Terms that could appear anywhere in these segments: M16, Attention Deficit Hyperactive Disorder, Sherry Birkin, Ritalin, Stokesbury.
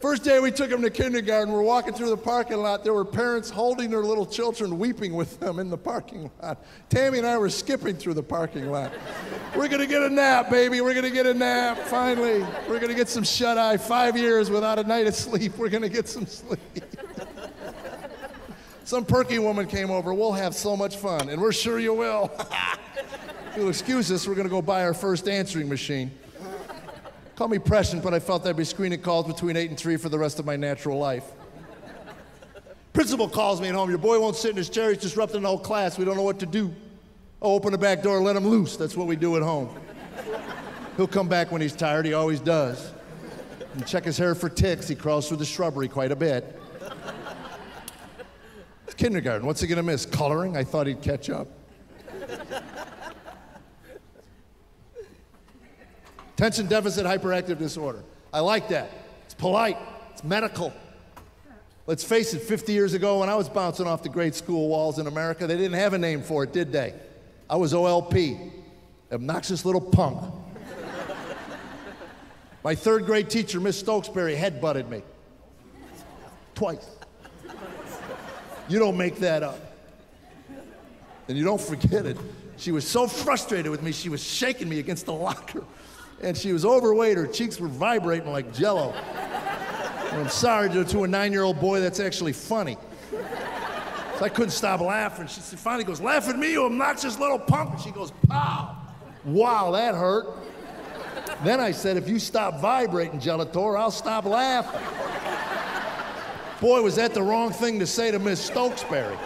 First day we took them to kindergarten, we're walking through the parking lot. There were parents holding their little children, weeping with them in the parking lot. Tammy and I were skipping through the parking lot. We're going to get a nap, baby. We're going to get a nap, finally. We're going to get some shut-eye. 5 years without a night of sleep. We're going to get some sleep. Some perky woman came over. We'll have so much fun, and we're sure you will. If you'll excuse us, we're going to go buy our first answering machine. Call me prescient, but I felt I'd be screening calls between 8 and 3 for the rest of my natural life. Principal calls me at home. Your boy won't sit in his chair. He's disrupting the whole class. We don't know what to do. Oh, open the back door, let him loose. That's what we do at home. He'll come back when he's tired. He always does. And check his hair for ticks. He crawls through the shrubbery quite a bit. It's kindergarten. What's he going to miss? Coloring? I thought he'd catch up. Attention Deficit Hyperactive Disorder. I like that. It's polite. It's medical. Let's face it, 50 years ago when I was bouncing off the grade school walls in America, they didn't have a name for it, did they? I was OLP, obnoxious little punk. My third grade teacher, Miss Stokesbury, headbutted me. Twice. You don't make that up. And you don't forget it. She was so frustrated with me, she was shaking me against the locker. And she was overweight, her cheeks were vibrating like jello. And I'm sorry, to a 9-year-old boy, that's actually funny. So I couldn't stop laughing. She finally goes, "Laugh at me, you obnoxious little punk." And she goes, "Pow." Wow, that hurt. Then I said, "If you stop vibrating, Gelator, I'll stop laughing." Boy, was that the wrong thing to say to Miss Stokesbury.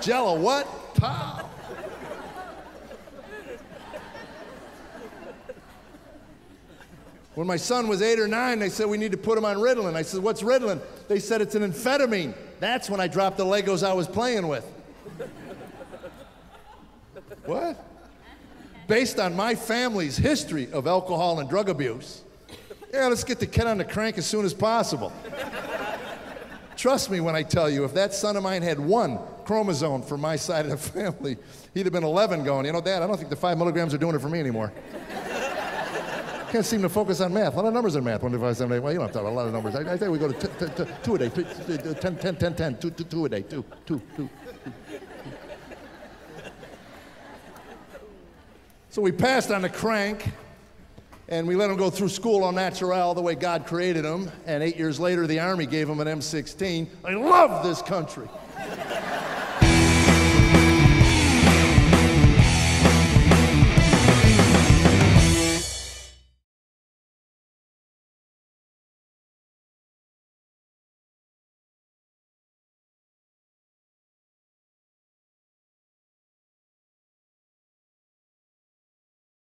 Jello, what? Pow. When my son was 8 or 9, they said, "We need to put him on Ritalin." I said, "What's Ritalin?" They said, "It's an amphetamine." That's when I dropped the Legos I was playing with. What? Based on my family's history of alcohol and drug abuse, yeah, let's get the kid on the crank as soon as possible. Trust me when I tell you, if that son of mine had one chromosome from my side of the family, he'd have been 11 going, "You know, Dad, I don't think the 5 milligrams are doing it for me anymore. Can't seem to focus on math. A lot of numbers in math. 1, 2, 5, 7, 8. Well, you don't have to have a lot of numbers. I think we go to 2 a day. 10, 10, 10, 10. 2 a day. 2, 2, 2. So we passed on the crank, and we let him go through school on natural, the way God created him. And 8 years later, the Army gave him an M16. I love this country.